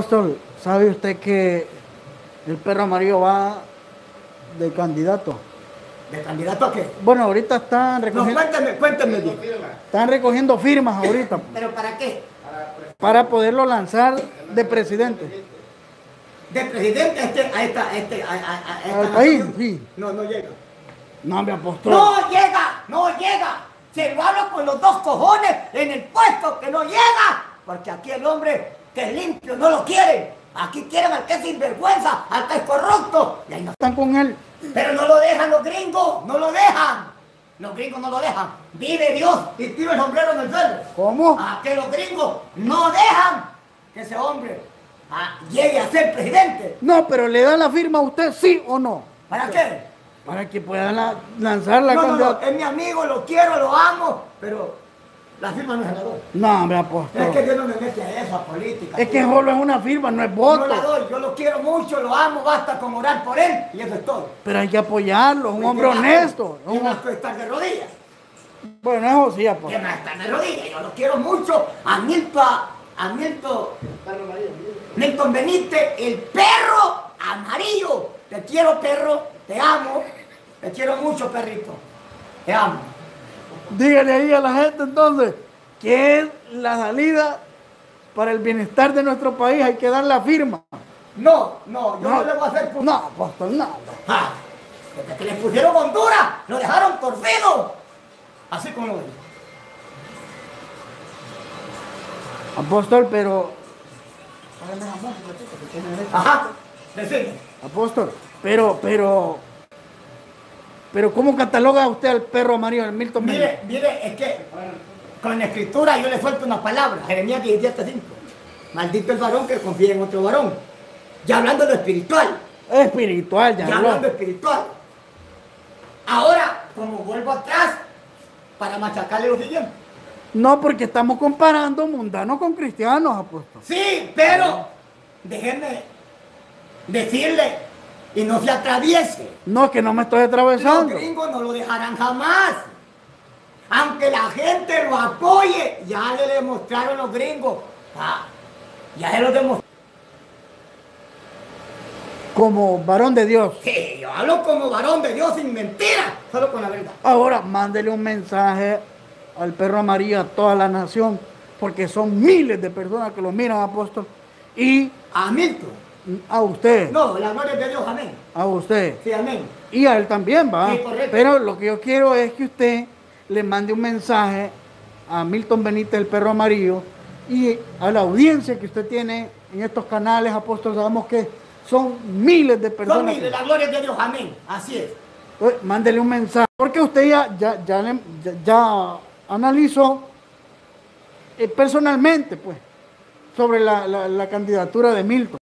Apóstol, ¿sabe usted que el perro amarillo va de candidato? ¿De candidato a qué? Bueno, ahorita están recogiendo... No, cuéntame. Están recogiendo firmas ahorita. ¿Pero para qué? Para poderlo lanzar de presidente. ¿De presidente a esta país? Sí. No llega. No, hombre, Apóstol. No llega. Se lo hablo con los dos cojones en el puesto, que no llega. Porque aquí el hombre que es limpio no lo quieren. Aquí quieren al que es sinvergüenza, al que es corrupto. Y ahí no están con él. Pero no lo dejan los gringos, no lo dejan. Los gringos no lo dejan. Vive Dios y tiro el sombrero en el suelo. ¿Cómo? A que los gringos no dejan que ese hombre llegue a ser presidente. No, pero le da la firma a usted, sí o no. ¿Para qué? Para que pueda lanzar la candidatura. Es mi amigo, lo quiero, lo amo, pero la firma no se la doy. No, hombre, Apóstol. Es que Dios no me mete a eso, a política. Es que solo es una firma, no es voto. No la doy, yo lo quiero mucho, lo amo, basta con orar por él y eso es todo. Pero hay que apoyarlo, es un hombre honesto. ¿Qué más puede estar de rodillas? Bueno, eso sí, Apóstol. ¿Qué más estar de rodillas? Yo lo quiero mucho a Milton Benítez, el perro amarillo. Te quiero, perro, te amo, te quiero mucho, perrito, te amo. Dígale ahí a la gente entonces que es la salida para el bienestar de nuestro país, hay que dar la firma. No, yo no le voy a hacer... No, Apóstol, no. Ah, desde que le pusieron Honduras, lo dejaron torcido. Así como lo digo. Apóstol, pero... Ajá, decime. Apóstol, pero ¿cómo cataloga usted al perro amarillo, al Milton Benítez? Mire, es que con la escritura yo le suelto una palabra, Jeremías 17:5. Maldito el varón que confía en otro varón. Ya hablando de lo espiritual. Ya hablando espiritual. Ahora, como vuelvo atrás, para machacarle lo siguiente. No, porque estamos comparando mundanos con cristianos, Apóstol. Sí, pero déjenme decirle y no se atraviese. No, es que no me estoy atravesando. Los gringos no lo dejarán jamás. Aunque la gente lo apoye, ya le demostraron los gringos. Ya se lo demostraron. Como varón de Dios. Sí, yo hablo como varón de Dios sin mentiras, solo con la verdad. Ahora, mándele un mensaje al perro amarillo, a toda la nación, porque son miles de personas que lo miran, Apóstol. Y a Milton. A usted. No, la gloria de Dios, amén. A usted. Sí, amén. Y a él también, va. Sí, correcto. Pero lo que yo quiero es que usted le mande un mensaje a Milton Benítez, el perro amarillo, y a la audiencia que usted tiene en estos canales, Apóstol. Sabemos que son miles de personas. Son miles, la gloria de Dios, amén. Así es. Pues, mándele un mensaje. Porque usted ya analizó personalmente, pues, sobre la candidatura de Milton.